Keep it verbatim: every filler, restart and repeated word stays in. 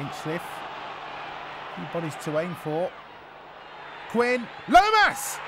Hinchcliffe. Few bodies to aim for. Quinn. Lomas!